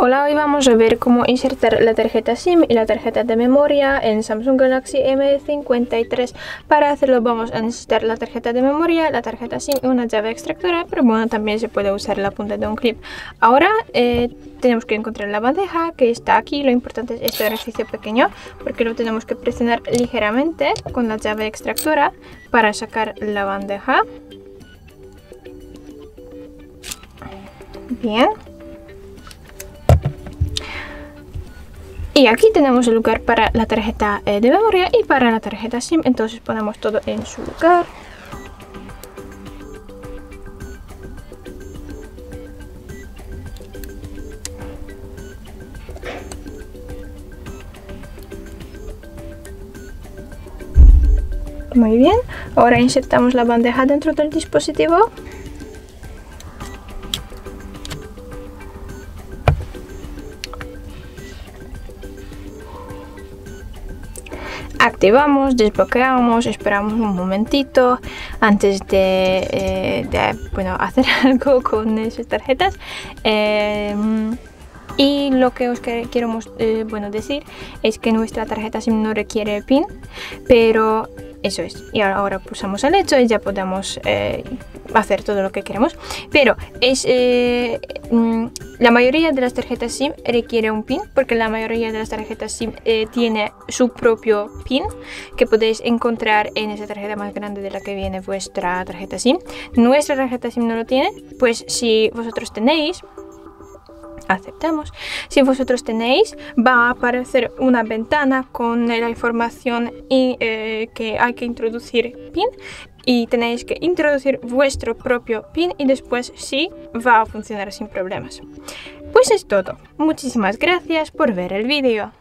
Hola, hoy vamos a ver cómo insertar la tarjeta SIM y la tarjeta de memoria en Samsung Galaxy M53. Para hacerlo vamos a necesitar la tarjeta de memoria, la tarjeta SIM y una llave extractora, pero bueno, también se puede usar la punta de un clip. Ahora tenemos que encontrar la bandeja que está aquí. Lo importante es este ejercicio pequeño porque lo tenemos que presionar ligeramente con la llave extractora para sacar la bandeja. Bien. Y aquí tenemos el lugar para la tarjeta de memoria y para la tarjeta SIM, entonces ponemos todo en su lugar. Muy bien, ahora insertamos la bandeja dentro del dispositivo. Activamos, desbloqueamos, esperamos un momentito antes de hacer algo con esas tarjetas. Y lo que os quiero decir es que nuestra tarjeta SIM no requiere PIN, pero eso es. Y ahora pulsamos el hecho y ya podemos hacer todo lo que queremos. Pero la mayoría de las tarjetas SIM requiere un PIN, porque la mayoría de las tarjetas SIM tiene su propio PIN que podéis encontrar en esa tarjeta más grande de la que viene vuestra tarjeta SIM. Nuestra tarjeta SIM no lo tiene, pues si vosotros tenéis, aceptamos. Si vosotros tenéis, va a aparecer una ventana con la información y, que hay que introducir PIN, y tenéis que introducir vuestro propio PIN y después sí va a funcionar sin problemas. Pues es todo. Muchísimas gracias por ver el vídeo.